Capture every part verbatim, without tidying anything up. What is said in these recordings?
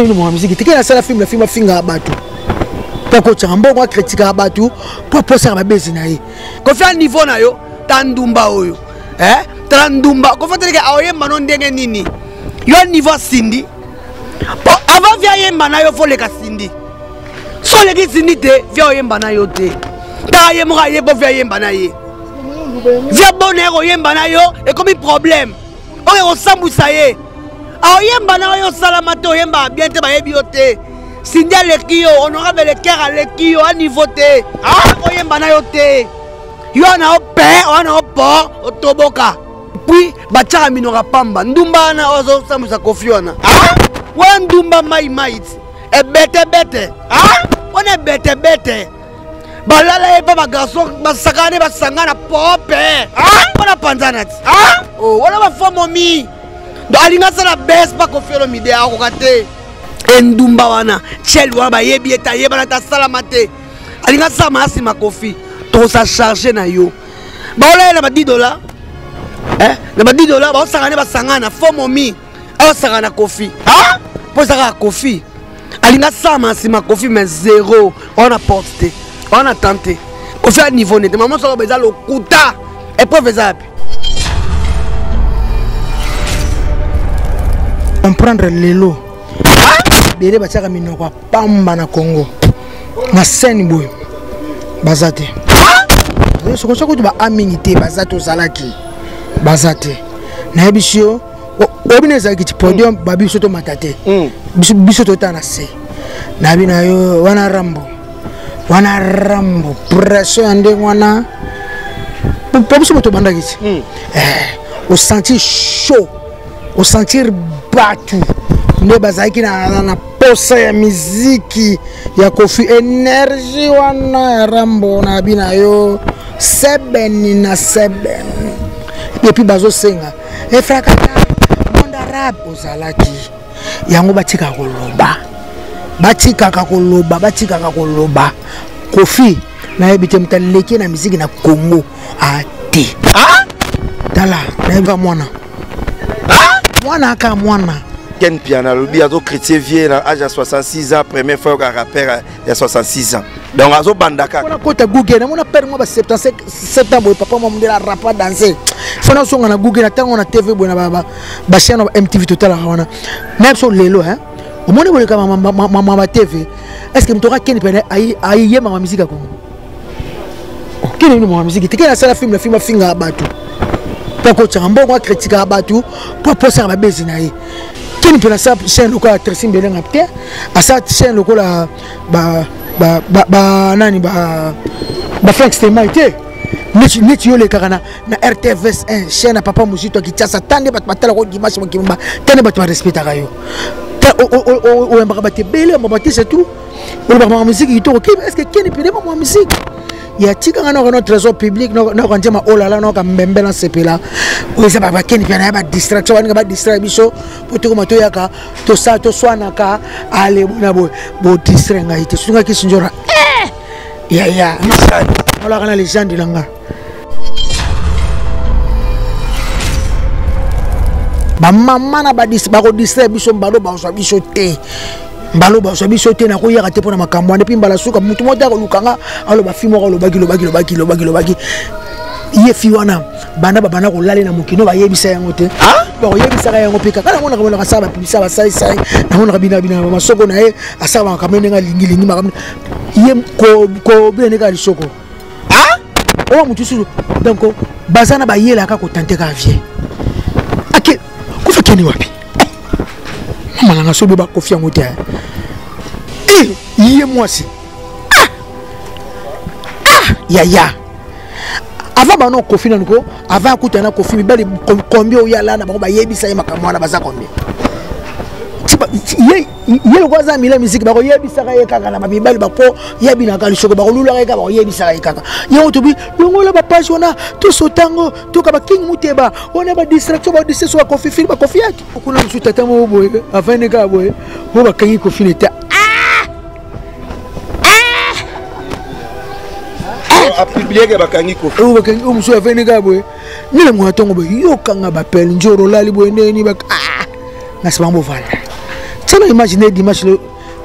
La film, le film a fini à battre. Pourquoi un bon critique à battre pour poser à ma baisse. Quand fait un niveau, yo, Tandumba, yo, hein, Tandumba, quand fait un manon d'engenini, yo un niveau Cindy. Avant via un manayo, faut les Cindy. Soit les Cindy te via un manayo te. T'as un manayo pour via un manayo. Via bonheur, un manayo et comme un problème. On ressemble ça y est. Ah, yemba salamato yemba bien te baebiote. Sindia lekio honorable le cœur lekio à niveauté. Ah, yemba na yote. Yo na opé, on na opo, otoboka. Puis bacha minora pamba, ndumba na ozo samusa kofiona. Ah, wan ndumba mai mai. E bete bete. Ah, on est bete bete. Balala e baba garçon basakane basangana popé. Ah, on a panzanat. Ah, oh, on a fomomi. Donc, il y a la baisse pas Koffi Olomidé à Rogaté. Ndumba wana, Chelwa Bayebieta, Yebanata Salamate. Il y a ça, ma Kofi. Tout ça chargé na yo. Bah, on a dix dollars. Hein? On a dix dollars, on s'en va sangana, fomomi. On s'en va Kofi. Hein? Pour ça, Kofi. Il y a ça, ma Kofi, mais zéro. On a porté. On a tenté. Kofi a niveau net. Maman, ça va besoin le kouta. Et pas faisable. Comprendre les lots. Bébé, bah, ça, mino, quoi, pamba na Congo. Na scène, boy. Bazate. Ce que tu vas aminité, bazato, salaki. Bazate. Na ebisio, obinezaki, podium, babi, soto, matate. Bisoto, tanase. Na binayo, wana rambo. Wana rambo. Pression, ande, wana. Pas sur le bandagit. Au sentir chaud. Au sentir battu. Nous avons une possé musique, ya Koffi énergie, wana rambo na binayo, seben na seben. Et puis bazo senga. Et frakata monde arabe ozalaki. Yango batika koloba. Batika kakoloba, batika kakoloba. Koffi na ebite mtaleki na musique na Congo ati. Ah! Tala, neva mwana. Mwana ka mwana Ken Piana lobi azo chrétien vieux na âge soixante-six ans premier frère ka rappeur ya soixante-six ans donc azo bandaka na kota gugue na mona père mo ba soixante-dix-sept ans boy papa mo mdela rapa danser fona songa na gugue na tango na T V bona baba ba chaîne M T V total wana même sur lelo hein au monde boy ka mama ba T V est-ce que mtoka Ken Piana ai ai yema ma musique ko Ken ni mo musique te Ken sala film la film afinga abatu pourquoi tu as un bon critique à battre pour poser à ma baisse? Qui ne peut pas faire un local à Tressim Belen à terre? À ça, c'est un local à Banani, Bafanx de Maïté. Mais tu es le carana, na R T V S un, chaîne à Papa Moussou, qui t'a sa tande, bat matal, rôle du match, mon kimba, tande, bat ma respect à Rayo. Ou un barabaté belé, mon bâti, c'est tout. Ou ma musique, il tourne, est-ce que qui ne peut pas ma musique? Il y a un trésor public, nous avons dit que nous avons dit que nous avons dit que nous avons dit que nous avons distraction, nous avons distrait que nous avons dit que nous avons distrait que nous avons dit que nous avons dit que nous avons dit que nous avons dit que nous avons dit que nous Balo ba so biso te na ko yaka te pona makambo ane pimbala suka mutu mota ko lukanga alo ba fimo ko lobaki lobaki lobaki lobaki lobaki ye fi wana bana ba bana ko lale na mukino ba yebisa yango te ah ba ko yebisa ka yango pika kana mona ko mona ka saba pibisa ba sai sai na mona ka bina bina ba soko na ye asaba ka mena lingi lingi ma ye ko ko bene ka lisoko ah o mutu su donc bazana ba yela ka ko tante ka vie ake ko fakeni wapi mama na so be ba Koffi yango te. Yé moi si. Ah! Ah! Ya ya! Avant qu'on Koffi nanko, avant qu'on ait Koffi, mais ben combien il y a là, na bah yébi ça y est ma camarade baza combien? Tiens, yé yé le voisin mille musique, bah yébi ça y est kaka na bah ben bah po yébi na kalisho, bah lulu la kaka bah yébi ça y est kaka. Yé on te dit, longo la bah passionna, tout sautango, tout kaba king muteba, on a bah distraction, bah distraction à Koffi film, bah Koffi à qui? Pourquoi nous soutenons mon boy, avant les gars boy, on va king Koffi n'était. A publié que bakangi Koffi. Ou bakangi, ou monsieur Venega boy. Ni le mouton boy. Yo kanga bapel. Njoro lali boy. Ni ni bak. Ah. Nasibambo vala. Tu as imaginé dimanche le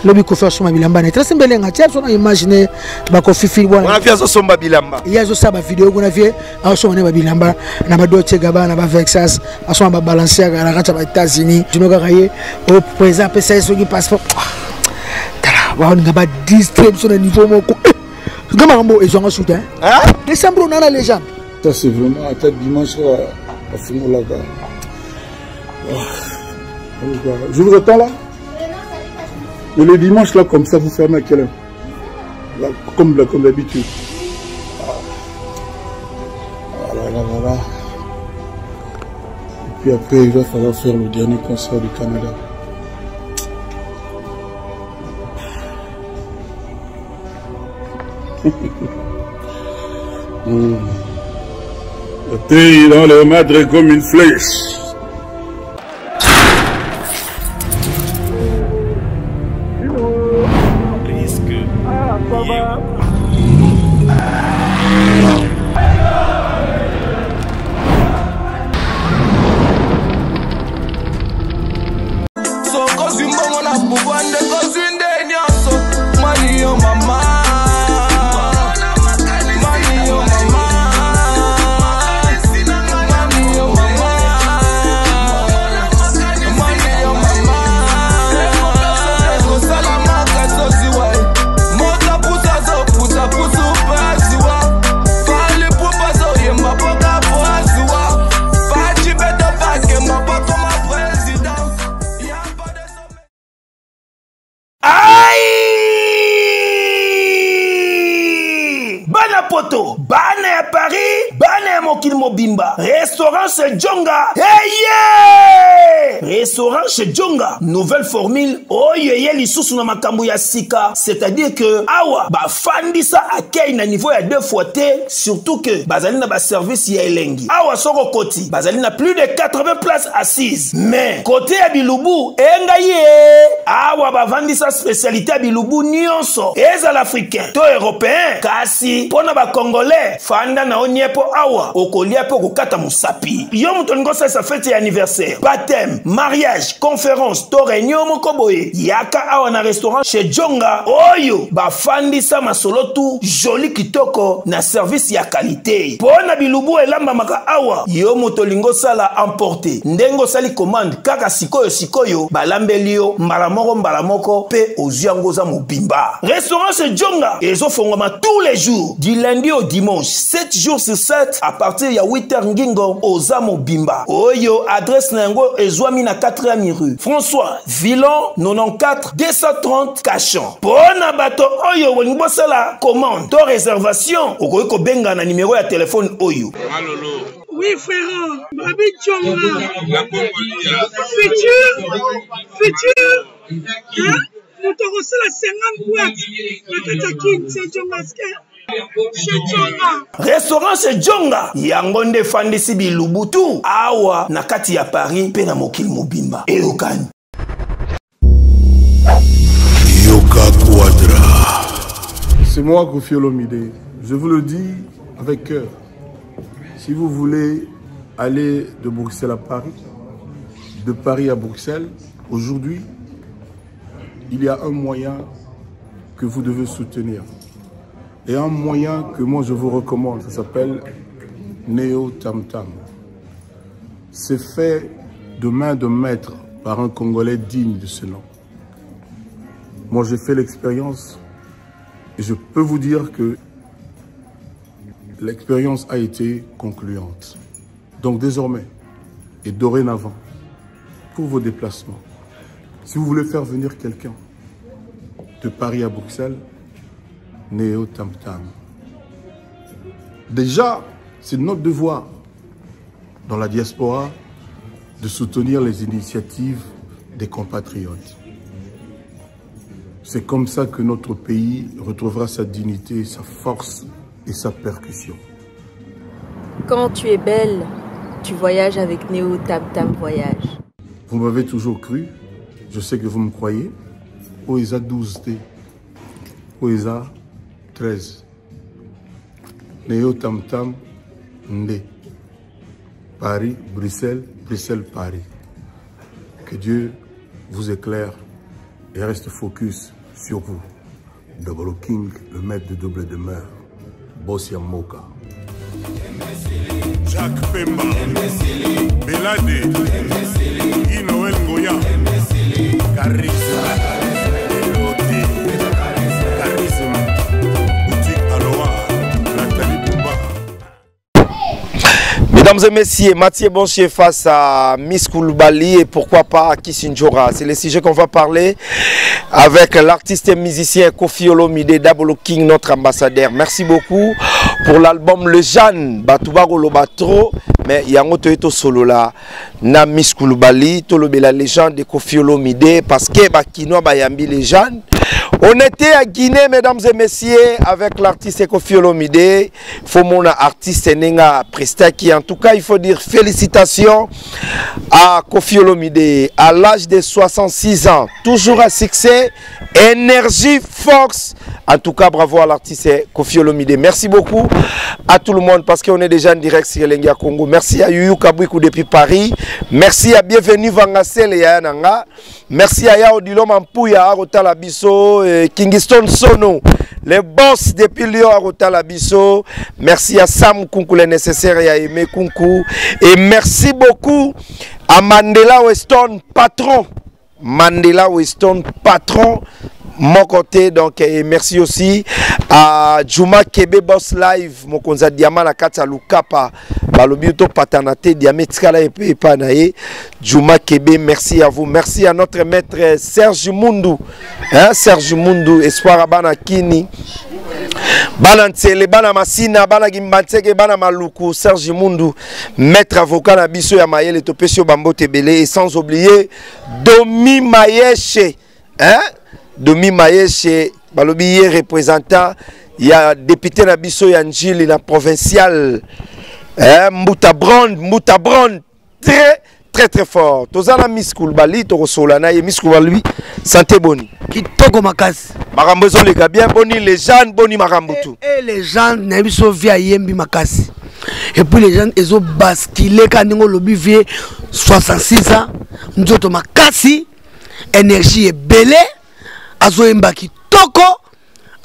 lobby coiffeur sur ma bilamba. Tu as imaginé tu as imaginé ma coiffure. On a vu ça sur ma bilamba. Il y a ça ma vidéo qu'on a vu. On a sur ma bilamba. On a ma Dolce Gabbana, on a ma Vexas, on a ma Balenciaga, on a ma États-Unis. Tu n'as rien. Au présent, P C S sur le passeport. On a ma distribution de niveau mon coup. Comment on va en soutien? Décembre on a les gens. Ça c'est vraiment à tête dimanche à finir là bas. Je vous attends là. Mais le dimanche là comme ça vous fermez à quelle heure là, comme là, comme d'habitude. Ah là, là, là, là. Et puis après il va falloir faire le dernier concert du Canada. Mmh. Le pays dans le madre comme une flèche. Restaurant chez Djonga. Hey yeah! Restaurant chez Djonga. Nouvelle formule. Oh yeye lisusu na makambo ya sika. C'est-à-dire que awa ba fandi sa akei na niveau ya deux fois T, surtout que bazali na ba service ya elengi. Awa soko koti. Bazali na plus de quatre-vingts places assises. Mais côté ya bilubu enga ye. Awa ba vandi sa spécialité ya bilubu nyonso. Ezal africain, to européen, kasi pona ba congolais. Fanda na oniepo awa. Okolia po kata musapi. Yom tongo sa sa fête anniversaire, baptême, mariage, conférence, to réunion moko boye. Yaka awa na restaurant chez Djonga. Oyo ba fandi sa masolo tu joli kitoko na service ya qualité. Pona bilubu elamba maka awa. Yom tolingo sala emporter. Ndengo sali commande kaka sikoyo sikoyo balambelio malamoko malamoko pe oziango za mobimba. Restaurant chez Djonga ezo fongoma tous les jours du lundi au dimanche, sept jours sur sept à partir ya huit heures ngingo ozamo bimba. Oyo adresse nango ezwami na quatrième rue François Villon quatre-vingt-quatorze deux cent trente Cachan. Pona bato oyo wengosala commande to réservation okoyiko benga na numéro ya téléphone oyo. Alolo. Oui, frère. Babi Djonga. La Congolia. Futur. Futur. Hein? Nous te recevons cinquante boîtes. C'est Djonga. Restaurant chez Djonga. Yangonde fandi Sibi Lubutu. Awa nakati ya Paris pe na mokil mobimba. Eyokan. Yoka Quadra. C'est moi Koffi Olomidé. Je vous le dis avec cœur. Si vous voulez aller de Bruxelles à Paris, de Paris à Bruxelles, aujourd'hui, il y a un moyen que vous devez soutenir. Et un moyen que moi je vous recommande, ça s'appelle Néo Tam Tam. C'est fait de main de maître par un Congolais digne de ce nom. Moi j'ai fait l'expérience et je peux vous dire que l'expérience a été concluante. Donc désormais et dorénavant, pour vos déplacements, si vous voulez faire venir quelqu'un de Paris à Bruxelles, Néo Tam Tam. Déjà, c'est notre devoir dans la diaspora de soutenir les initiatives des compatriotes. C'est comme ça que notre pays retrouvera sa dignité, sa force et sa percussion. Quand tu es belle, tu voyages avec Néo Tam Tam Voyage. Vous m'avez toujours cru, je sais que vous me croyez. Oeza douze D, Oeza treize. Néo Tam Tam Ndé. Paris, Bruxelles, Bruxelles, Paris. Que Dieu vous éclaire et reste focus sur vous. Double King, le maître de double demeure. Boss Yamoka. Jacques Pemba, Belade, Inoël Goya, Charisme, Eloté, Charisme, Boutique Aloha, Nathalie Bouba. Mesdames et messieurs, Mathieu Bonchier face à Miss Koulibaly et pourquoi pas à Kissidjoro. C'est le sujet qu'on va parler avec l'artiste et musicien Koffi Olomidé, Double King, notre ambassadeur. Merci beaucoup. Pour l'album Le Jeanne, Batoubago Lobatro, mais il y a un autre solo là. Na Miss Koulibaly, tout le bela légende de Koffi Olomidé, parce que Bakinois Bayambi les jeunes. On était à Guinée, mesdames et messieurs, avec l'artiste Koffi Olomidé. Faut mon artiste Nenga Presta qui, en tout cas, il faut dire félicitations à Koffi Olomidé. À l'âge de soixante-six ans, toujours à succès, énergie, force. En tout cas, bravo à l'artiste Koffi Olomidé. Merci beaucoup à tout le monde parce qu'on est déjà en direct sur Lenga Congo. Merci à Yuyu Kabwiku depuis Paris. Merci à Bienvenue Vangasel et à Yenanga. Merci à Yao Dilom Ampouya, à Rotala Bisso, Kingiston Sono, les boss depuis Lyon à Rotala Bisso. Merci à Sam Koukou, les nécessaires, et à Aimé Koukou. Et merci beaucoup à Mandela Weston, patron. Mandela Weston, patron. Mon côté, donc, et merci aussi à Juma Kebe Boss Live, mon konza diamant la kata lukapa, balobioto patanate, diametrala et panaye. Juma Kebe, merci à vous, merci à notre maître Serge Mundu, hein, Serge Mundu, espoir à Banakini, Banantsele, Banamassina, Banagimbanseke, Banamaluku, Serge Mundu, maître avocat Nabiso Yamayel et Topesio Bambo Tebele, et sans oublier Domi Mayeche, hein? Domi Mayeche, Balobi représentant, il y a député Nabiso Yanjil, la provinciale, hein, Moutabrand, Moutabrand, très, très, très fort. Tozana Miss Koulibaly, Toro Solana, et Miss Koulibaly, santé boni. Kitoko Makas. Marambozo les gars, bien boni les gens, boni Marambotou. Et les gens, Nabiso via Yembi Makas. Et puis les gens, ils ont basculé quand ils ont lobby vieux soixante-six ans, nous avons Makasi, énergie est belle. Azoemba ki toko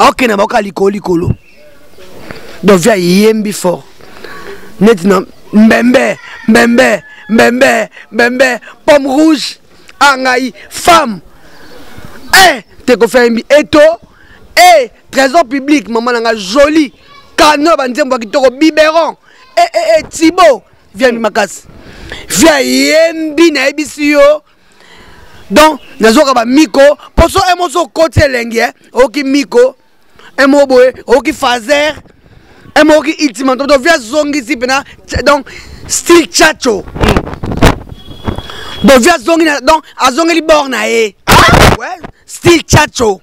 aoke na boka liko likolo donc via yembi fort net na mbembe mbembe mbembe mbembe pomme rouge angai femme eh te ko faire mbi eto eh trésor public maman nanga joli kano banzemba ki toko biberon eh eh eh tibo via mi makasi via yembi na ebisio. Donc, nous avons Miko, pour ça, nous avons côté Lengue, Oki Miko, Moboe, Oki Fazer, Oki Ultimate, donc via Zongi Zibina, donc Style Chacho. Donc via Zongi, donc à Zongi Bornae. Ah ouais, Style Chacho.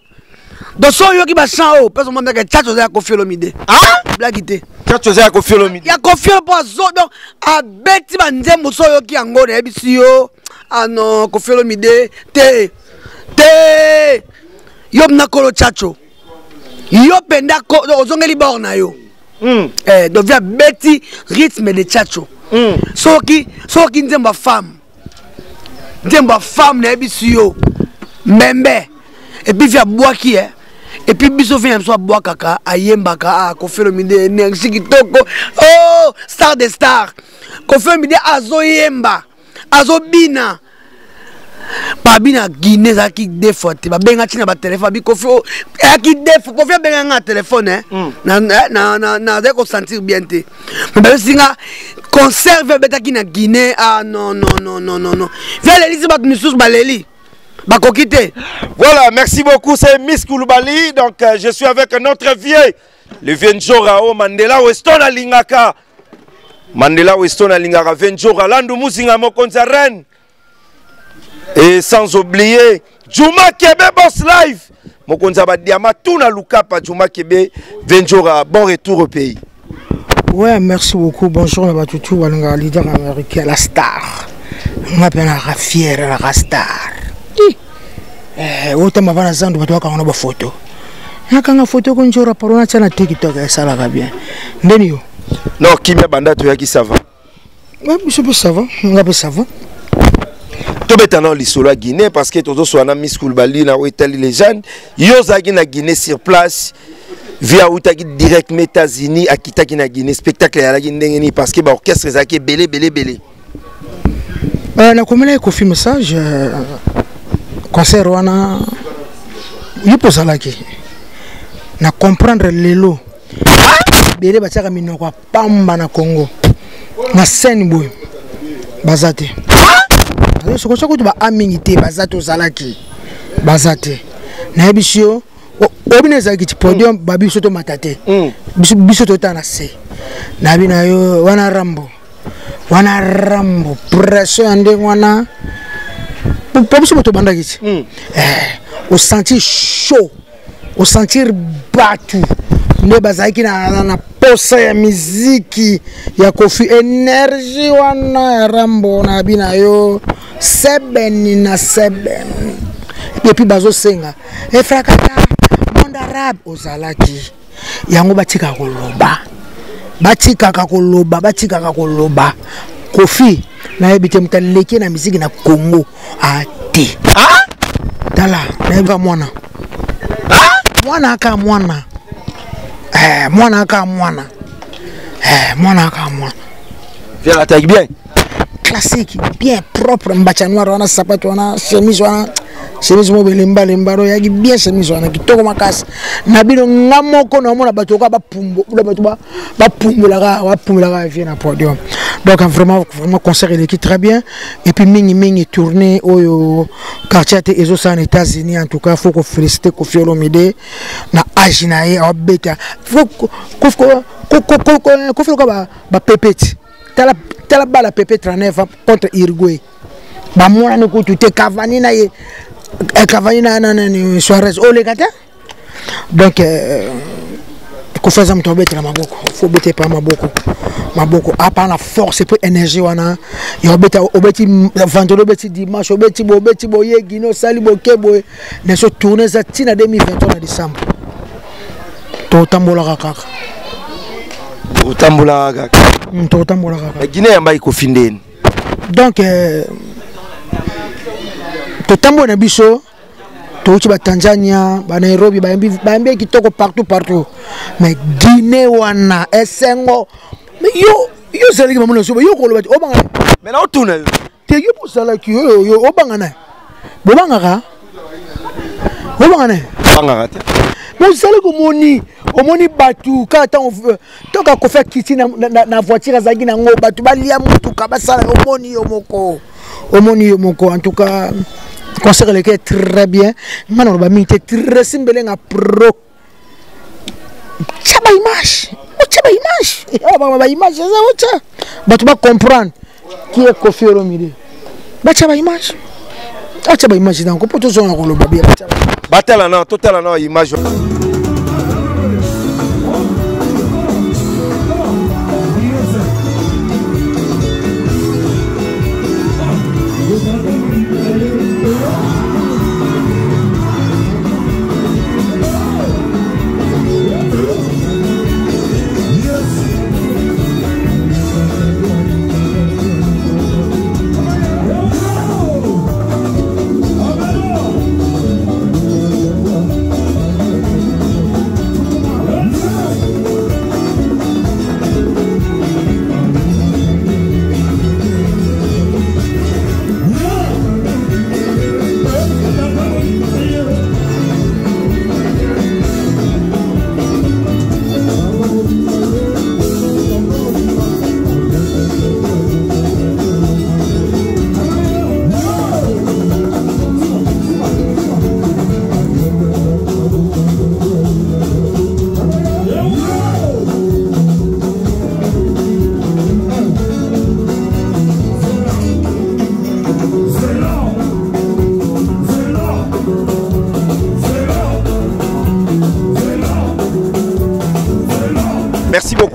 Donc, si vous avez un chant, personne ne m'a dit que Chacho a Koffi Olomidé. Ah blague. Chacho a Koffi Olomidé. Il y a Koffi Olomidé. Donc, à Betty Bandem, vous savez qui est en gros, ah non, Koffi Olomidé, te, te, yop na kolo chacho, yop enda kolo, ozongeli borna yo, eh, devia beti rythme de chacho, so ki, so ki nzemba femme, nzemba femme na ebisi yo, mbembe, et puis via boa ki eh, et puis biso via msoa boa kaka, ayemba kaka, Koffi Olomidé, energi ki toko, oh, star de star, Koffi Olomidé azo yemba, Azobina, babina Guinée a qui défaut, bah benga china ba téléphone, bi Koffi a qui défaut, Koffi benga na téléphone hein, na na na na de consentir bien te, mais ben singa conserve beta qui na Guinée ah non non non non non non, viens l'élise bat nous sous baléli. Voilà, merci beaucoup, c'est Miss Koulibaly, donc euh, je suis avec notre vieil, le vieux Njorao Mandela Weston à Lingaka. Mandela Weston a lingara vingt jours à Lando Mouzinga Mokonza Rennes. Et sans oublier Juma Kebe Boss Live Mokonza Badiama Tuna Lukapa Juma Kebe vingt jours à bon retour au pays. Ouais, merci beaucoup. Bonjour à Batouchou, le leader américain, la star. On m'appelle la fière, la star. Eh, autant m'avoir la zone de Batoua quand on a une photo. Quand on a une photo, on a une TikTok et ça va bien. Nenio. Non, qui m'a bandé, tu as qui ça va? Oui, je peux savoir, je peux savoir. Tobetano l'isoloa Guinée parce que tozo soana Miss Koulibaly na Itali les jeunes yozagi na Guinée sur place via outagi direct États-Unis akitaki na Guinée spectacle ya ndengeni parce que ba orchestre zaki belé belé belé euh na komela ekofi message concert wana yipo salaki na comprendre lelo belé ba tsaka minoko pamba na Congo na scène boy bazate Je suis aminité, bazato zalaki, bazate. Naibisio, obinezaki podium, babi soto matate. Bisoto tanase. Nabina yo, wana rambo, wana rambo, pression ande wana. Pas besoin de bandagit. Au sentir chaud, au sentir battu. Ne bazaki na na posa ya musique, ya Koffi énergie wana rambo nabina yo. Seben na seben. Et puis bazo senga. Et frakata monde arabe ozalaki. Yango batika koloba. Batika kakoloba, batika kakoloba. Koffi na ebite mtaleki na musique na Congo ati. Ah! Tala, neva mwana. Ah! Mwana ka mwana. Eh, mwana ka mwana. Eh, mwana ka mwana. Viens attaque bien. Classique, bien propre, mbacha noir, on a sapato, on a chemise, on a chemise mobile, mba, mbaro, yagi bien chemise, on a kitoko makasi. Nabilo ngamoko na mona batoka ba pumbo, ba batoba ba pumbulaga, ba pumbulaga vient na podium. Donc vraiment vraiment concert il est très bien et puis mingi mingi tournée au quartier ezo ça en États-Unis en tout cas faut qu'on félicite Koffi Olomidé na ajinaé au beta. Faut qu'on qu'on qu'on ba pépette. Tala tala bala Pepe trente-neuf contre Uruguay. Ba mona ne ko tuté Cavani na e Cavani na na ni Suarez o le gata. Donc euh ko faza mtombe tra maboko. Faut bete pa maboko. Maboko apa na force pour énergie wana. Yo beta obeti vendredi obeti dimanche obeti bo obeti bo yegino sali bo kebo na so tourner za tina deux mille vingt na décembre. To tambola kaka. To tambola kaka. La Guinée est confinée. Donc, tout le monde est en Tanzanie, en Nairobi, partout, partout. Mais Guinée, wana, Essengo. Mais yo, yo, c'est le moment où yo, yo, mais là, on tourne. T'es yo pour ça là, yo, yo, yo, obangana. Bobangara. Bobangana. Bobangara. Vous savez que moni, moni batou quand on tant qu'on fait quitter na voiture azagi na ngo batou balia mutu kabasa moni yomoko moni yomoko en tout cas concert lequel très bien maintenant ba minté très simbelenga pro chaba image chaba image ba ba image ça ça batou ba comprendre qui est Koffi Olomidé ba chaba image ah chaba image donc pour tous on rolo ba bien Batela não, tutela não, imagem.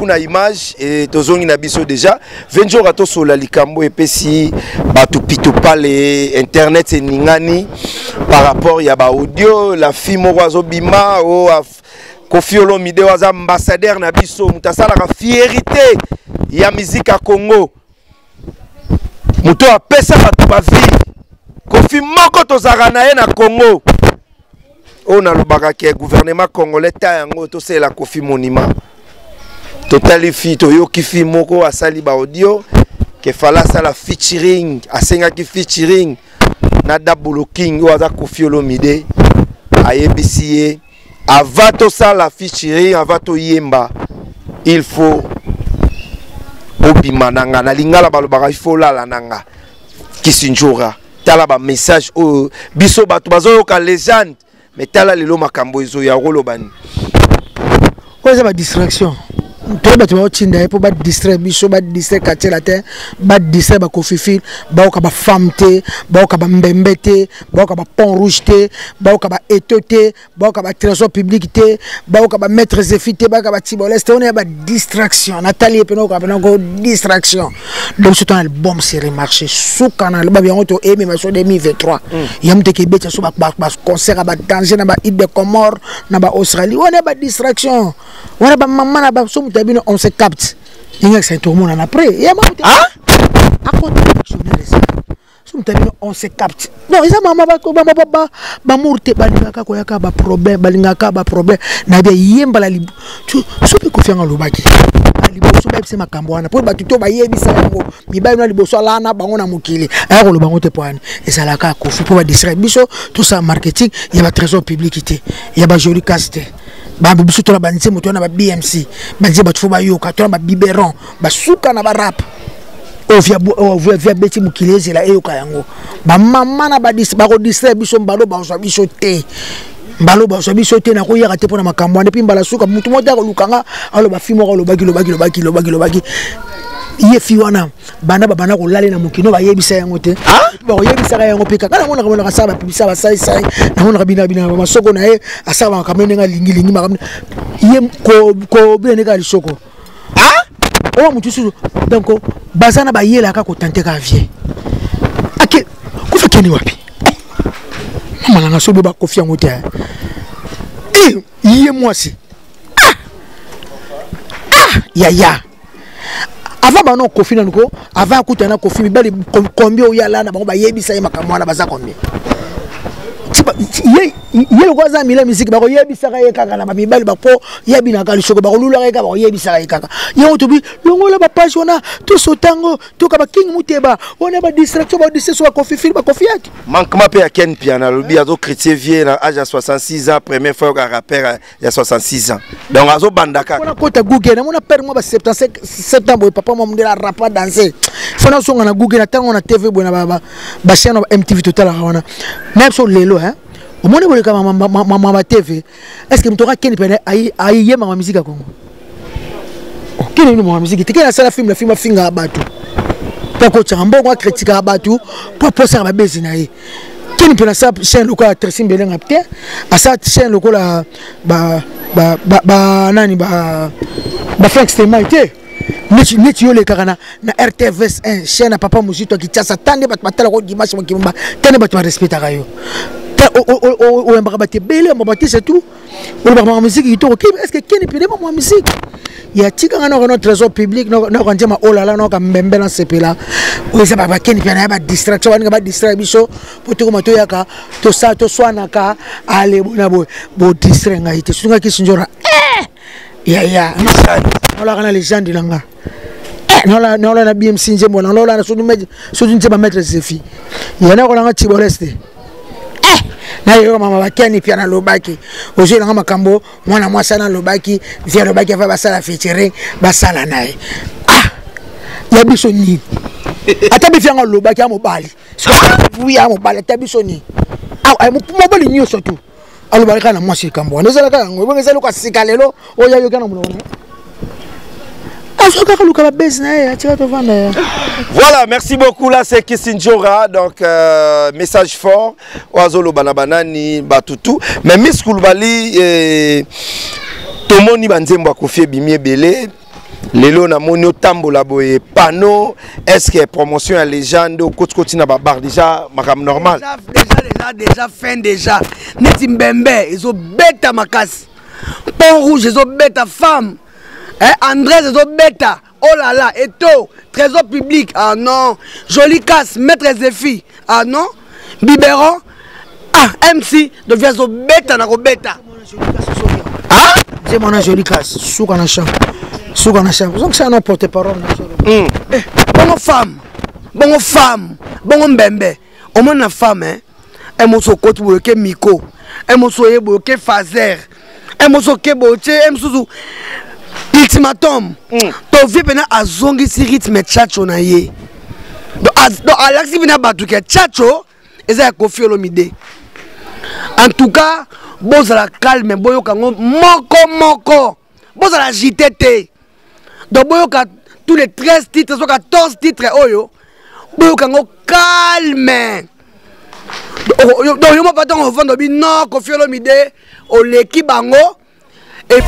Na image et tozongi na biso déjà vingt jours ato sola likambo et pesi bato pito pale internet et ningani par rapport ya ba audio la fille morozo bima o Koffi Olomidé waza ambassadeur na biso mutasala ka fierté ya musique a Congo muto apesa bato ba vie Kofi moko tozaka na ye na Congo. On a le baraquet gouvernement congolais tayango to c'est la Kofi monument. Totalifi to yo kifi moko asali ba audio ke fala sala featuring asenga ki featuring na Double King ou aza Koffi Olomidé A B C avant to sala featuring avant to yemba il faut obima nanga na lingala balobaka il faut la la nanga Kissidjoro tala ba message au biso bato bazo ka légende mais tala lelo makambo ezo ya rolobani oza ba distraction. Pour battre au Tindé, pour battre distrait, bicho, battre distrait, cacher la terre, battre distrait, battre Kofifi, battre ba femme té, battre ba mbembe té, battre ba pont rouge té, battre ba étoté, battre ba trésor public té, battre ba maître zéphité, battre ba tiboleste. On est ba distraction. Nathalie Peno, on a go distraction. Donc c'est un album série marché sous canal. Bah bien on te aime, mais sur deux mille vingt-trois, il y a un petit bête sur ba ba ba concert, ba danger, ba île de Comores, ba Australie. On est ba distraction. On est ba maman, ba somme. On se capte. Il y a un tourment en après. Il y a un tourment on se capte. Non, ils ont un papa, Bamour, Balingaka, Koyaka, Baproblème, Balingaka, Baproblème. Nadia Yemba la libre. Tu es confiant en l'obaki. C'est ma camboana. Pour battre tout, Yemi Salango. Mibana Libosolana, Bangona Moukili. Alors le bango te poigne. Et Salaka, Kofi pour distraire. Bicho, tout ça marketing. Il y a un trésor publicité. Il y a un joli caste. Bambo biso to la banze moto na ba B M C banze ba tfuba yo ka to ba biberon ba suka na ba rap o via o via beti mukileze la eyo ka yango ba mama na ba dis ba ko disre biso mbalo ba so biso te mbalo ba so biso te na ko yaka te pona makambo ne pimba la suka mutu mota ko lukanga alo ba fimo ko lo ba kilo ba kilo ba kilo ba kilo ba ki ye fi wana bana ba bana ko lale na mukino ba yebisa yango te ba ko yebisa yango pika kana mona ko na sa ba pibisa ba sai sai na mona bina bina ba soko na ye asa ba kamene nga lingi lingi ma ye ko ko bene ka lisoko ah o mutu su donc bazana ba yela ka ko tante ka vie ake ko fa keni wapi mona na so ba ko fi yango te eh ye mwasi ah ah ya ya avant banon Kofi nanko avant akutana Kofi bibali combien oyala na bango ba yebisa ye makamwana baza combien tiba ye ye lokoza mila musique ba yebisa ka ye kaka na bibali ba po yebina ka lisoko ba lulula ka ba yebisa ka ye kaka ye otubi longola ba passiona to sotango to ka ba king muteba one ba distraction ba distraction ba Kofi fil ba Kofi yake manquement pe ya ken piana lobi azo critiquer vie na âge soixante-six ans première fois ka rappeur ya soixante-six ans donc azo bandaka kona kota gugue na mona père moi ba septembre papa moi mndela rapa danser fona songa na gugue na tango na T V bona ba ba chaîne M T V total wana même sur lelo hein au monde bolika mama ma T V est-ce que mtoka ken pena ai ai yema ma musique Congo ken ni ma musique tikela sala film la film finga batu poko chambo kwa critique batu popo sa ba bezi na ye ken pena sa chaîne loka Trissim belenga pte a sa chaîne lokola ba ba ba nani ba ba flex te maite Neti yole karana na R T V S un chaîne papa muzito qui tchassa tande bat batala ko dimanche mo kimba tande bat respecta kayo o o o o mbaka batebele mbaka c'est tout o mbaka musique yito ok est-ce que keni pele mo musique ya tika ngana ko no trésor public no no kanjema olala no ka mbembe na sepela o isa baba keni pele ba distraction ba ba distraction biso potoko mato yaka to sa to swana ka ale bona bo bo distraire ngai te sunga Kissidjoro eh ya ya on a les gens de l'anga. Non, la non, la B M C n'est pas là. Non, la sous une table maître Zephi. Il y en a un qui va rester. Eh, là, il y a un qui est piano lobaki. Aujourd'hui, on a un cambo. Moi, la moi, ça n'a lobaki. Via lobaki, va passer la fétirer. Bassa la naï. Ah, il y a Bissoni. Attends, il y a un lobaki à mon bali. Oui, à mon bali, t'as Bissoni. Ah, mon bali, il y a surtout. Alors, il y a un moi, c'est cambo. Nous allons faire un cicalelo. Oh, il y a un cambo. Voilà, merci beaucoup. Là, c'est Kissidjoro. Donc, euh, message fort. Oazolo banabanani, batutu. Mais Miss Koulibaly, Tomoni Banzemba Kofi Bimie Bele. Lelo na monio tambo la boye pano. Est-ce que promotion à légende au coach coach na babar déjà madame normal. Déjà, déjà, déjà, fin déjà. Neti mbembe, ils ont bête à ma casse. Pont rouge, ils ont bête à femme. Eh, André Zobeta, oh là là, Eto, trésor public, ah non, Joli Casse, maître Zephi, ah non, biberon, ah, M C, devient au bêta, na bêta. Ah, c'est mon joli casse, Soukanacha. Soukanacha. Vous savez, c'est un porte-parole. Bonne femme, bonne femme, bonne bébé. Au moins, la femme, hein. Elle m'a sauté pour le Miko. Elle m'a sauté pour le Fazer. Elle m'a sauté pour le ultimatum. Ton vie est à Zongi si rythme tchatcho na ye. Donc, à l'axi vina batouke tchatcho, et ça a Koffi Olomidé. En tout cas, boza la calme, boyo kango, moko moko, boza la J T T. Donc, boyo ka tous les treize titres, soit quatorze titres, oyo, boyo kango calme. Donc, yo m'a pas tant au vent de binon, Koffi Olomidé, au leki bango, et.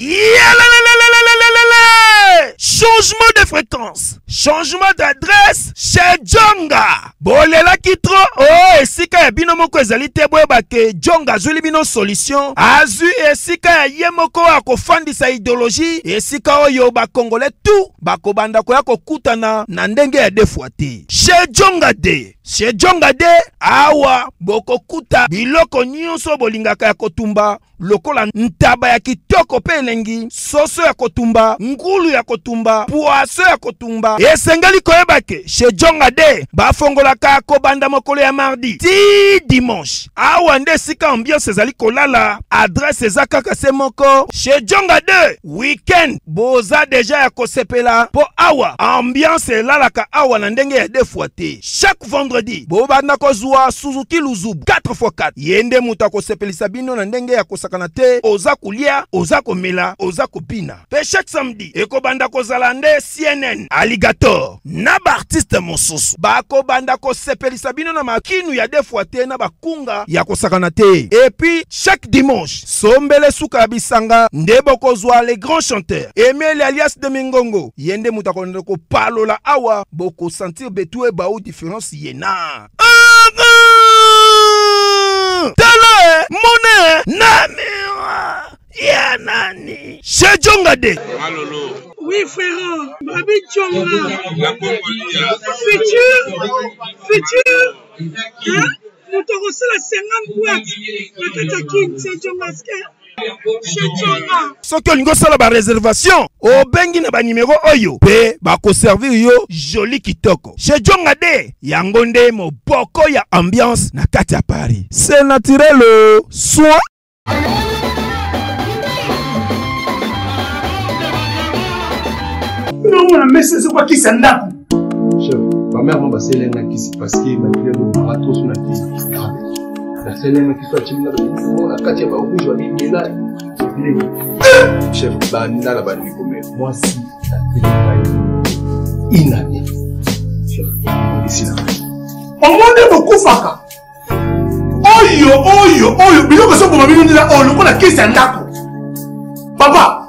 Yeah, la, la, la, la, la, la, la. Changement de fréquence, changement d'adresse chez Djonga. Bolela kitro, oh esika ya bino moko ezali te boyeba ke Djonga azuli bino solution. Azui esika ya ye moko akofandisa idéologie, esika oyo ba Congolais tout bakobanda koya kokutana na ndenge ya defwa te. Chez Djonga de Chez Djonga de awa bokokuta biloko nyonso bolingaka ya kotumba. Lokola ntaba ya kitoko pe lengi, soso ya kotumba, ngulu ya kotumba, poaso ya kotumba. Esengeli koyeba ke Chez Djonga de bafongola ka kobanda mokolo ya mardi ti dimanche. Awa nde sika ambiance ezali kolala, adresse ezaka kase moko Chez Djonga de weekend boza deja ya kosepela po awa ambiance elala ka awa na ndenge ya defwa te. Chaque vendredi bobanda kozwa Suzuki Luzubu quatre fois quatre. Yende muta kosepelisa bino na ndenge ya kosa kanate, oza kulia, oza komela, oza kopina. Pe chaque samedi, ekobanda kozala nde C N N, Alligator, na ba artiste mosusu. Ba kobanda kosepelisa bino na makinu ya defwa te na bakunga ya kosa kanate. Et puis chaque dimanche, sombele suka bisanga nde bokozwa les grands chanteurs. Aimé alias de Mingongo, yende muta konde ko palola awa, boko sentir betue bao différence yena. Tala mona namiwa ya nani Chez Djonga de. Oui frérot, Babi Djonga. Futur, futur. Hein? Nous te recevons cinquante boîtes. C'est Djonga Sker. Ce que nous avons la réservation, au bengi na ba numéro oyo, pe ba ko servir yo joli kitoko. Chez Djonga de, yangonde mo boko ya ambiance na kati ya Paris. C'est naturel le soin. Non, on a messé c'est quoi qui s'en a. Chef, ma mère m'a passé l'un qui s'est passé, ma fille m'a raté sur la fille. C'est les qui sont timide la carte va rouge je là chef banana la banane moi si il n'a ici là on monte beaucoup faka oyo oyo oyo biloko so pour mabino ndila on ko la kisi ndako papa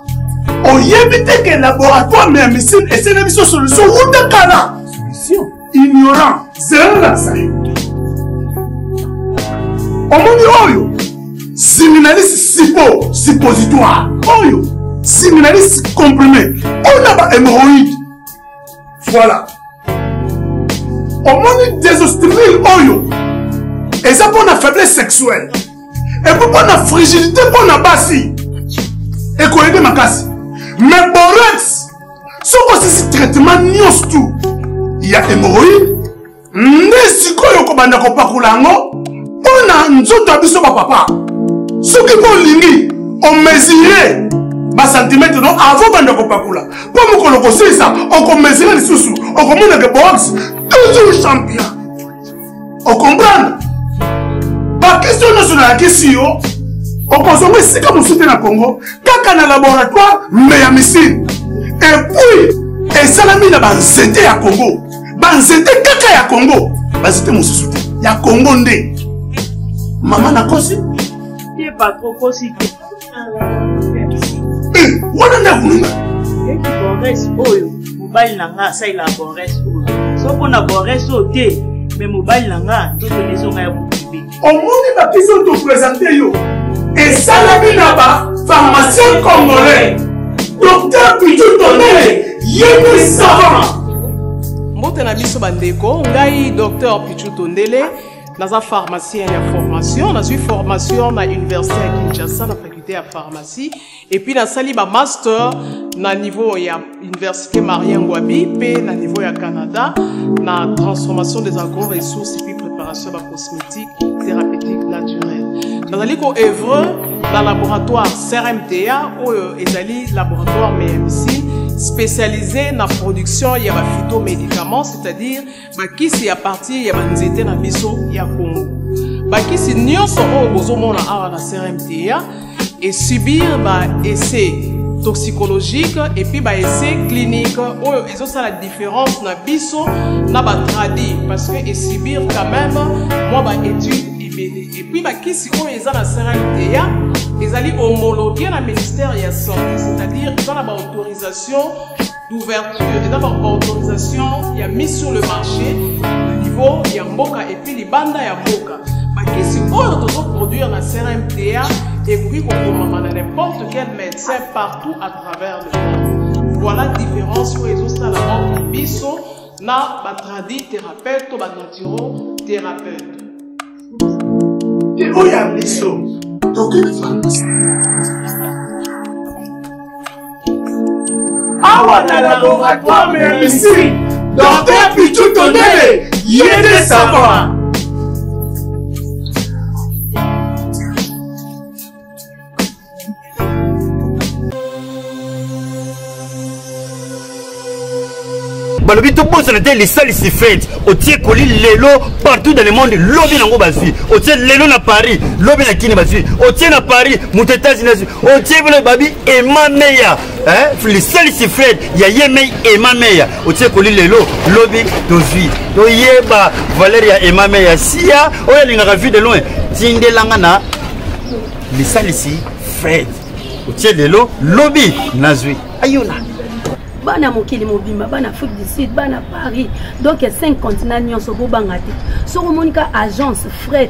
on yebite que laboratoire mais médecine et c'est une solution ou de kana solution ignorant c'est là ça. Omoni oyo, siminaliste sipo, suppositoire, oyo, siminaliste comprimé, on a pas hémorroïde. Voilà. Omoni désostril oyo, et ça pour la faiblesse sexuelle, et pour la fragilité pour la bassi, et qu'on aide ma casse. Mais borax, ce qu'on sait traitement n'yose tout, il y a hémorroïde, n'est si quoi yoko bandako pakulango. On a un autre papa. Ceux qui vont ligner, on mesurait bas centimètres avant de ne pas couler. Pour nous connaître ça, on mesurait les sous-sous, on connaît les box, toujours champion. On comprend. Par question nationale, question, on consomme si comme on soutient le Congo, quand on a un laboratoire, mais à missile. Et puis, et salami la banzete à Congo, banzete kaka à Congo, banzete mon soutien, il y a Congo ndé. Maman n'a pas si. Il n'est pas trop possible. Eh, on a un peu. Et qui boresse, oh, mobile langa, ça il a boresse, oh. Sauf qu'on a boresse, oh, t'es. Mais mobile langa, tout le monde est au public. Au monde, il a besoin de présenter, yo. Et ça, la vie là-bas, pharmacien congolais, docteur Pichu Tonnerre, Yémi Savant. Moi, t'es un ami sur Bandeko, on a eu docteur Pichu Tonnerre. Naza pharmacien et la formation, nazu formation à l'université à Kinshasa, la faculté à pharmacie, et puis na sali ba master na niveau ya université Marie-Angoua, pe na niveau ya Canada, na transformation des agro-ressources et puis préparation de cosmétiques, thérapeutiques naturelles. Naza li ko œuvre dans laboratoire C R M T A ou ezali laboratoire M M C. Spécialisé dans la production, il y a des phytomédicaments, c'est-à-dire, qui s'y a parti, il y a des étés dans il y a Congo. Qui s'y a dans la C R M T A et subir des essais toxicologiques et puis des essais cliniques. Et ça, la différence dans biso n'a pas traduit parce que subir quand même, moi, des études et puis qui s'y a dans la C R M T A. Ils allaient homologuer le ministère de la Santé, c'est-à-dire dans la autorisation d'ouverture, dans la autorisation, il y a mis sur le marché, au niveau, il y a Mboka et puis les bandes, il y a Mboka. Mais si on produire la C R M T A, et puis on peut n'importe quel médecin partout à travers le monde. Voilà la différence pour les autres, la biso, na batradi thérapeute, batnatiro thérapeute. Et où y a biso? Donc, awa na laboratoire mais ici, dans tes pitous tonnés, y a des savants. Malobito pose n'était les salles ici faites. Au tiers colis l'élo partout dans le monde. L'obé n'a pas basé. Au tiers l'élo à Paris. L'obé n'a qu'une basé. Au tiers à Paris. Mouteta zinazu. Au tiers le babi et ma meya. Hein? Les salles ici faites. Y'a yemei et ma meya. Au tiers colis l'élo. L'obé d'ozi. Doyeba Valéria et ma meya. Sia. Oh, elle n'a vu de loin. Tinde langana. Les salles ici faites. Au tiers l'élo. L'obé n'azui. Ayona. Bana mokili mobimba bana Afrique du Sud bana Paris donc cinq continents nyonso bobangati soko monika agence fret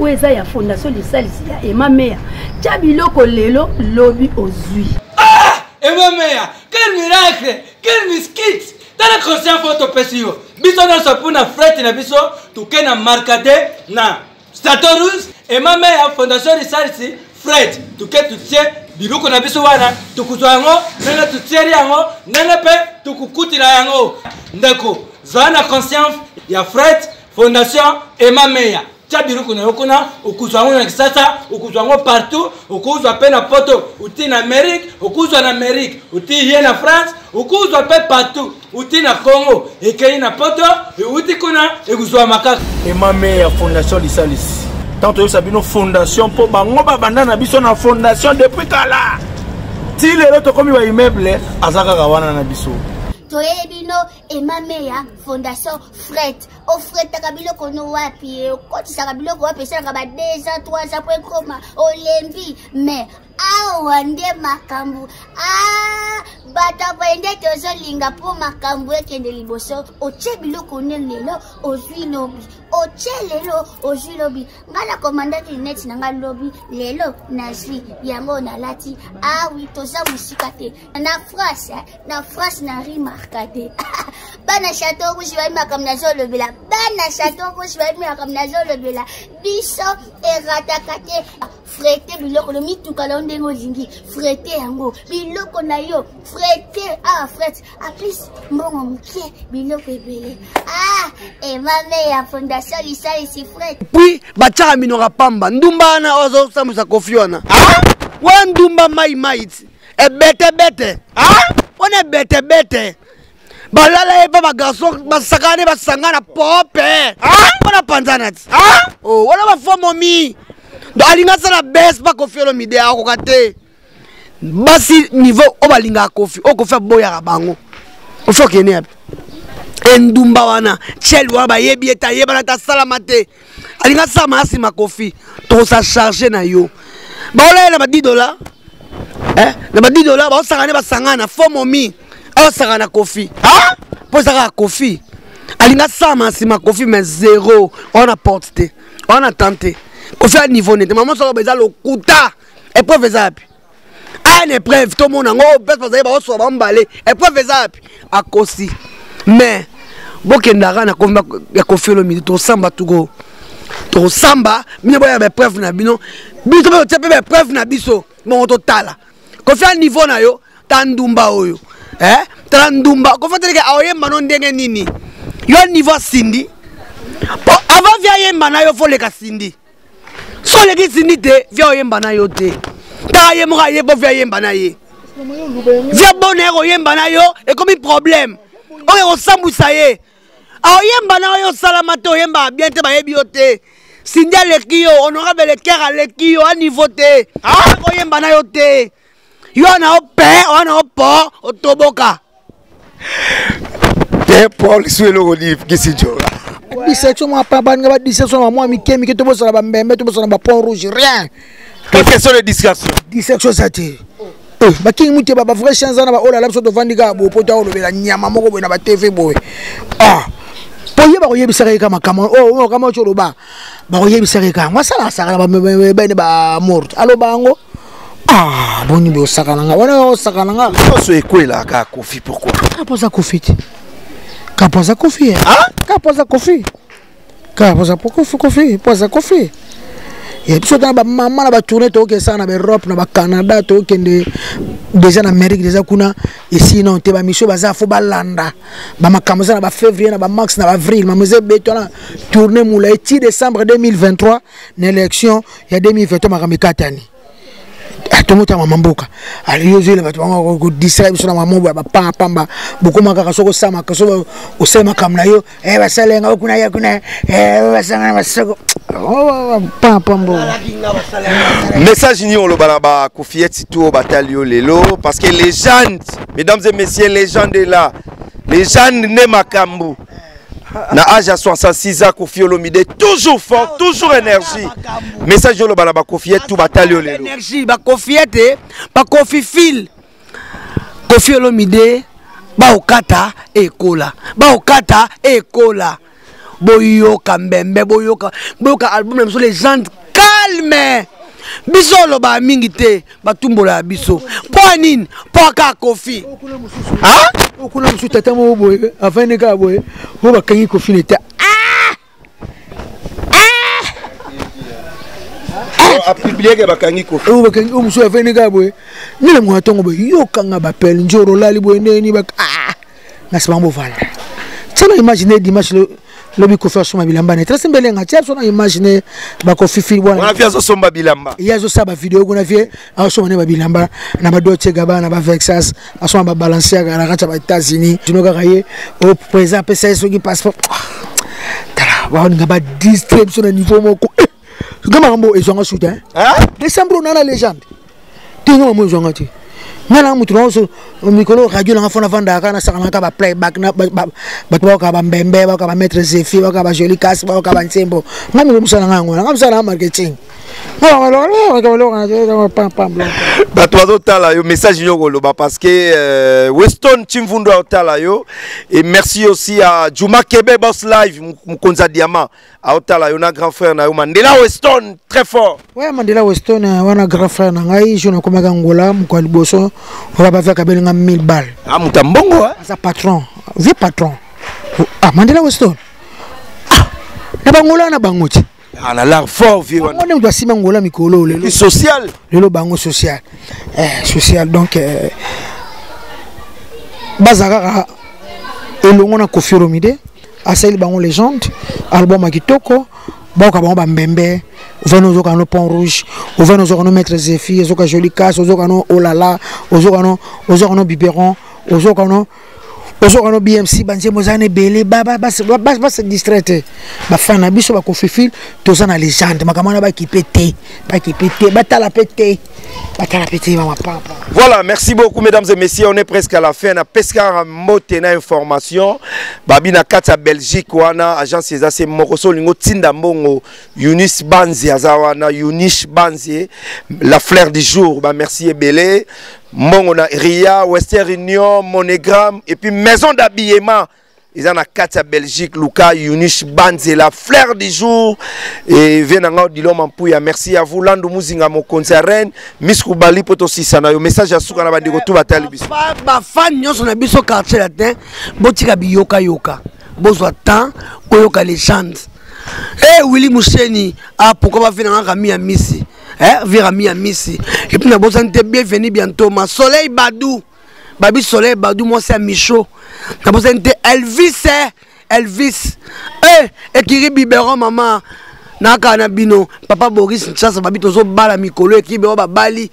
ou eza ya fondation de salisi ya emamea tia biloko lelo lobi ozui ah emamea quel miracle quel miskit tala conscient photo pesio biso na sapuna fret na biso tukena markade na statorus emamea fondation de salisi fret tuket tutse biloko na biso wana tukuzwa yango nanga tutseri yango nanga pe tukukutila yango ndeko zwa na conscience ya Fred fondation emameya tia biloko na yokona ukuzwa yango na kisasa ukuzwa yango partout ukuzwa pe na poto uti na Amérique ukuzwa na Amérique uti hier na France ukuzwa pe partout uti na Congo ekei na poto uti kuna ekuzwa makaka emameya fondation lisalisi. Tant que vous avez une fondation pour bango babana biso na fondation depuis kala. Ti lelo to komi wa immeuble azaka kawana na biso. To ebino e mameya fondation fret. O fret kabilo kono wapi e ko tsaka biloko wapi saka ba deux cents trois cents pour koma olembi mais awa nde makambu ah bata pende tozolinga po makambu ekende liboso otie biloko ne lelo ozwi lobi otie lelo ozwi lobi ngala komandaki net na nga lobi lelo nazwi yango na lati awi toza musika te na France na France na rimarkade bana chateau rouge ba makambu na zo lobela bana chateau rouge ba makambu na zo lobela biso eratakate frete biloko le mituka la ndenge olingi frete yango biloko na yo frete ah frete a plus mbongo mke biloko ebele ah et mame ya fondation lisa ici frete puis bachaka minora pamba ndumba na ozo samusa kofiona ah wa ndumba mai mai e bete bete ah one bete bete balala e baba garçon basakane basangana pope ah ona panzana ah oh ona ba fomo mi Alinga sa la baisse pas Koffi Olomidé a kokate. Basi niveau obalinga Koffi, o Koffi boya ra bango. O fo kene ap. Endumba wana, chelwa ba yebi eta yeba na ta sala mate. Alinga sa masi ma Koffi, to sa charger na yo. Ba ola na ba dix dollars. Eh, na ba dix dollars ba osangane ba sangana fo momi. O sangana Koffi. Ah! Po saka Koffi. Alinga sa masi ma Koffi mais zéro, on a porté. On a tenté. Koffi a niveau net, maman sera beza le kuta. Épreuve zapi. Ah une épreuve, tout le monde en baisse parce que bah on soit emballé. Épreuve zapi. A kosi. Mais, bon qu'endara na Koffi Olomidé, tout samba tout go. to samba mine boya be preuve na bino bito be tepe be preuve na biso mon totala kofia niveau na yo tandumba oyo eh tandumba kofia teleke aoyemba no ndenge nini yo niveau sindi po avant via yemba na yo fo le kasindi so le ki sindi te via yemba na yo te ta yemra ye po via yemba na ye via bonero yemba na yo et comme un problème on ressemble ça y Oyemba na yo salamato oyemba bien te ba ebiote sindia lekio honorable lekera lekio a niveau te ah oyemba na yo te yo na opé ona opo otoboka te Paul suelo olive Kissidjoro dissection ma pa banga ba dissection ma mi kemi ke to bosa ba mbembe to bosa ba pont rouge rien question de discussion dissection ça te ba king muté ba vrai chance na ba ola la so to vandika bo pota o lobela nyama moko bo na ba tv boy ah Poye ba koyebi sereka makama oh oh kama choloba ba koyebi sereka masala saka ba ba ne ba mort alo bango ah boni bo saka nanga wana o saka nanga so ekwela ka Koffi pourquoi ka poza Koffi ka poza Koffi ah ka poza Koffi ka poza Koffi Koffi poza Koffi et puis dans ba mama na ba tourner to ke sana ba Europe na ba Canada to ke de déjà en Amérique déjà kuna ici non te ba miso baza fo ba landa ba makamuza na ba février na ba mars na ba avril mamuze beto na tourner moula eti décembre deux mille vingt-trois l'élection ya deux mille vingt-trois makamika tani atomuta mama mboka aliyozile bato bango ko distribuer so na mama ba pa pamba bokoma kaka soko sama kaso osema kamna yo eh ba salenga kuna ya kuna eh ba sanga ba soko oh pa pambo message ni on le balaba Koffi tout batalio lelo parce que les gens mesdames et messieurs les gens de là les gens ne makambu na âge à soixante-six ans Koffi Olomidé toujours fort toujours énergie message le balaba Koffi tout batalio lelo énergie ba Koffi ba Koffi fil Koffi Olomidé ba okata ekola ba okata ekola boyoka mbembe boyoka boyoka album même sur les gens calme biso lo ba mingi te batumbola biso po nini po ka Koffi ah okuna musu tata mo boye afin ne ka boye ho ba kangi Koffi ne ta ah ah a publié ke ba kangi Koffi ho ba kangi o musu afin ne ka boye ni le mo atongo boye yo kanga ba pel njoro lali boye neni ba ah na se mambo vala ça imaginer dimanche le Lobi Koffi asoma bilamba ne trese mbele ngatia sona imagine ba Koffi fi bwana wana fia soma bilamba yazo saba video kuna fie asoma ne ba bilamba na ba doche gaba na ba vexas asoma ba balancer na kata ba États-Unis tunoka kaye au président pesa so ki passeport tala ba on ngaba distribution na niveau moko ngama rambo ezonga souta hein décembre on a la légende tino mo ezonga ti nana mutro so mikolo radio la fona vanda kana sakana ka ba playback na ba ba ka ba mbembe ba ka ba mettre zefi ba ka ba joli casse ba ka ba ntembo ngami ko musana ngangona ngamsana marketing ngolo ngolo ngolo ngolo pam pam ba to azotala yo message nyoko loba parce que Weston Chimvundo otala yo et merci aussi à Juma Kebe boss live mkonza diamant otala yo na grand frère na yo Mandela Weston très fort ouais Mandela Weston wana grand frère na ngai jona ko makangola mko liboso on va pas faire kabelinga mille balles. Ah mon tambongo hein. Ça patron, vieux patron. Ah Mandela Weston. Ah na bangola na bangochi. Ah la lar fort vieux. On ne doit si bangola mikolo le social, le bango social. Eh social donc euh bazaka elongo na Koffi Olomidé, asali bango légende, album akitoko, bon ka ba mbembe. Ouvano zokano pont rouge, ouvano zokano maître Zephi, zokano joli casse, zokano olala, zokano zokano biberon, zokano zokano B M C, banze mozane belé, ba ba ba ba ba se distraite. Ba fana biso ba Koffi fil, tozana légende, makamana ba ki pété, ba ki pété, ba tala pété. Voilà, merci beaucoup mesdames et messieurs, on est presque à la fin. On a Pescar Motena information. Babina Katsa Belgique wana agence ezase Moroso lingo Tinda Mbongo, Yunis Banzi azawana, Yunis Banzi, la fleur du jour. Bah merci Ebele, Mongona Ria, Western Union, Monogram et puis maison d'habillement. Ils en a quatre à Belgique, Luka, Yunish, Banze, la fleur du jour. Et Venanga, Dilom Ampouya, merci à vous. Lando Mouzinga, mon concert, Rennes, Miss Koulibaly, Potosi Sanayo. Message à Soukanabadi, retour à Talibis. Ma fan, nous sommes au quartier latin, Botika Yoka Yoka. Bonsoir, temps, Koyoka les chances. Eh Willy Moucheni, ah pourquoi pas venir à Miami ici? Eh, venir à Miami ici. Et puis nous avons été bienvenus bientôt. Ma Soleil Badou, Babi Soleil Badou, moi c'est Michaud. Nous avons été Elvis, Elvis. Eh, et qui biberon maman. Nakanabino, Papa Boris, Nchasa Babi Tozo Bala Mikolo, qui biberon Babali.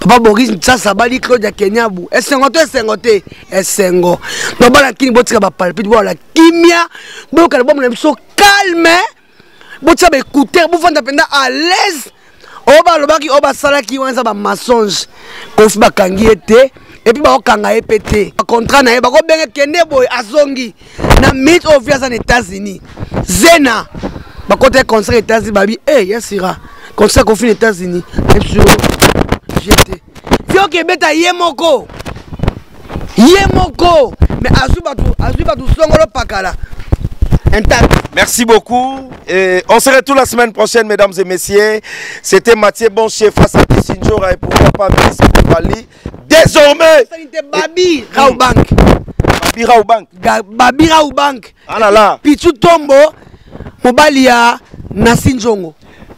Papa Boris, Nchasa Bali Claudia Kenyabou. Et sengote, sengote, et sengo. Nous avons la Kimi, Botika Bapalpit, nous avons la Kimia, nous avons la Kimia, calme, vous savez écouter, vous faites à l'aise. Oba loba qui oba sala qui wanza ba massonge, Koffi bakangi ete, et puis ba okanga epete. Contrat na ba ko benge kende boy azongi na mit ofia aux États-Unis. Zena ba kote concert États-Unis babi, eh yesira. Concert Koffi États-Unis. J'étais. Fio kebeta yemoko. Yemoko, mais azuba tu azuba tu songolo pakala. Merci beaucoup. Et on se retrouve la semaine prochaine, mesdames et messieurs. C'était Mathieu Bonchier face à Kissidjoro et pourquoi pas Miss Koulibaly. Désormais, Babi Raoubank. Babi Raoubank. Babi Raoubank. Ah là là. Pichou Tombo, Mobalia, Nassinjongo.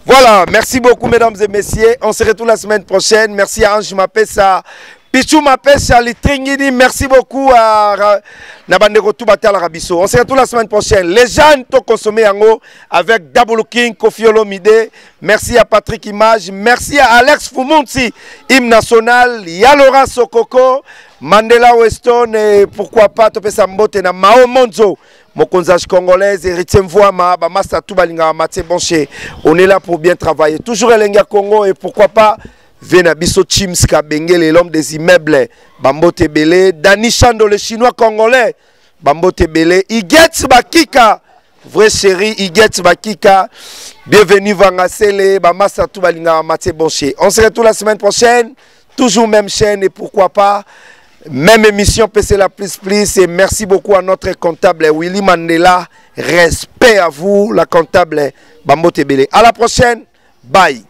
Voilà, merci beaucoup, mesdames et messieurs. On se retrouve la semaine prochaine. Merci à Ange Mapesa. Pichou Mapesa, les Tringini, merci beaucoup à Nabandeko Toubata Rabisso. On se retrouve la semaine prochaine. Les jeunes ont consommé Yango avec Double King, Koffi Olomidé. Merci à Patrick Image. Merci à Alex Foumounti, hymne national. Yalora Sokoko, Mandela Weston et pourquoi pas Topesa Mbote na Mao Monzo. Mokonzage congolaise, héritier Mvouama, Bamassa Toubalinga, Mathieu Bonchier. On est là pour bien travailler. Toujours Elenga Congo et pourquoi pas Venabiso Chims Kabengele, l'homme des immeubles, Bambo Tebele, Dani Chando, le chinois congolais, Bambo Tebele, Iget Bakika, vrai chéri, Iget Bakika, bienvenue Vangasel, Bamassa Toubalinga, Mathieu Bonchier. On se retrouve la semaine prochaine, toujours même chaîne et pourquoi pas, même émission P C la plus plus. Et merci beaucoup à notre comptable Willy Mandela, respect à vous, la comptable Bambo Tebele. À la prochaine, bye.